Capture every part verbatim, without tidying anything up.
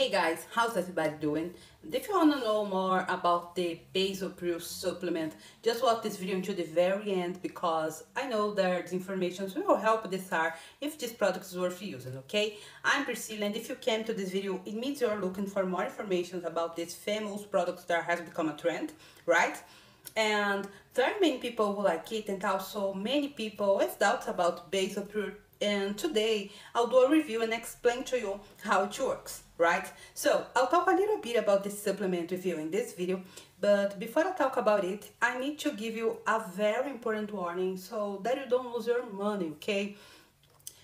Hey guys, how's everybody doing? If you want to know more about the Bazopril supplement, just watch this video until the very end, because I know that information will help decide if this product is worth using, okay? I'm Priscilla, and if you came to this video, it means you're looking for more information about this famous product that has become a trend, right? And there are many people who like it, and also many people with doubts about Bazopril. And today I'll do a review and explain to you how it works, right? So I'll talk a little bit about this supplement with you in this video, but before I talk about it, I need to give you a very important warning so that you don't lose your money, okay?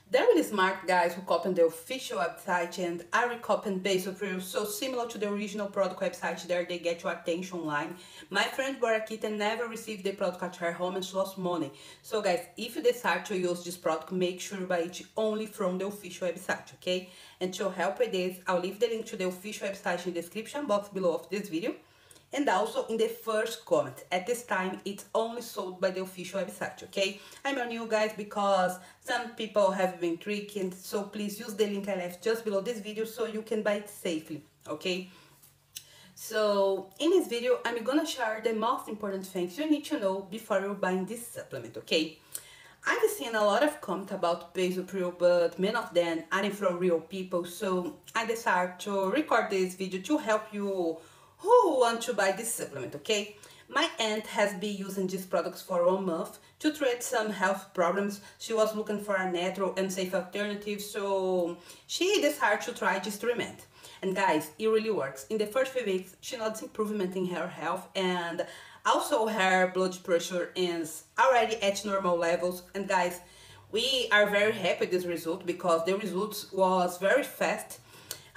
They're really smart guys who copied the official website, and I recopied Bazopril, so similar to the original product website there, they get your attention line. My friend Borakita never received the product at her home and she lost money. So guys, if you decide to use this product, make sure you buy it only from the official website, okay? And to help with this, I'll leave the link to the official website in the description box below of this video, and also in the first comment. At this time, it's only sold by the official website, okay? I'm on you guys because some people have been tricked, so please use the link I left just below this video so you can buy it safely, okay? So, in this video, I'm gonna share the most important things you need to know before you're buying this supplement, okay? I've seen a lot of comments about Bazopril, but many of them aren't from real people, so I decided to record this video to help you who want to buy this supplement, okay? My aunt has been using these products for one month to treat some health problems. She was looking for a natural and safe alternative, so she decided to try this treatment. And guys, it really works. In the first few weeks, she noticed improvement in her health, and also her blood pressure is already at normal levels. And guys, we are very happy with this result because the result was very fast.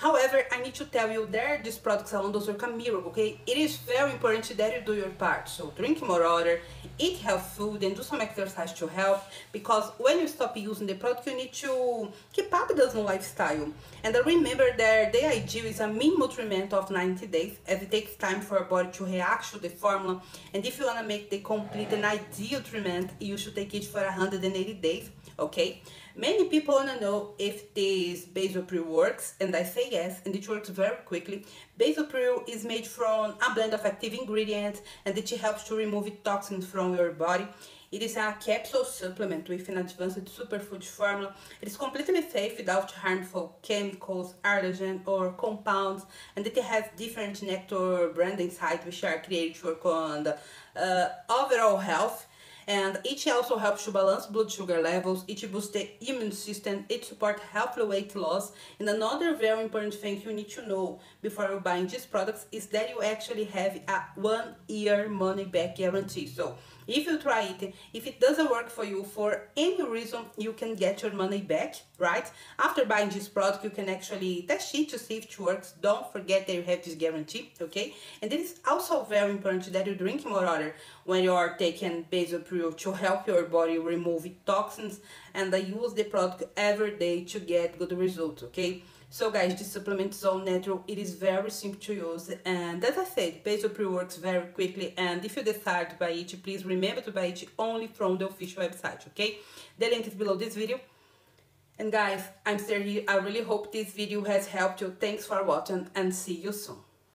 However, I need to tell you that these products alone don't work a miracle, okay? It is very important that you do your part. So drink more water, eat healthy food, and do some exercise to help, because when you stop using the product, you need to keep up with your lifestyle. And remember that the ideal is a minimal treatment of ninety days, as it takes time for your body to react to the formula. And if you want to make the complete and ideal treatment, you should take it for one hundred eighty days, okay? Many people want to know if this Bazopril works, and I say yes, and it works very quickly. Bazopril is made from a blend of active ingredients, and it helps to remove toxins from your body. It is a capsule supplement with an advanced superfood formula. It is completely safe without harmful chemicals, allergens, or compounds, and it has different nectar branding sites which are created to work on the uh, overall health. And it also helps to balance blood sugar levels, it boosts the immune system, it supports healthy weight loss. And another very important thing you need to know before you're buying these products is that you actually have a one year money back guarantee. So if you try it, if it doesn't work for you for any reason, you can get your money back, right? After buying this product, you can actually test it to see if it works. Don't forget that you have this guarantee, okay? And it is also very important that you drink more water when you are taking Bazopril, to help your body remove toxins, and I use the product every day to get good results, okay? So guys, this supplement is all natural, it is very simple to use, and as I said, Bazopril works very quickly, and if you decide to buy it, please remember to buy it only from the official website, okay? The link is below this video. And guys, I'm Sergi, I really hope this video has helped you. Thanks for watching and see you soon.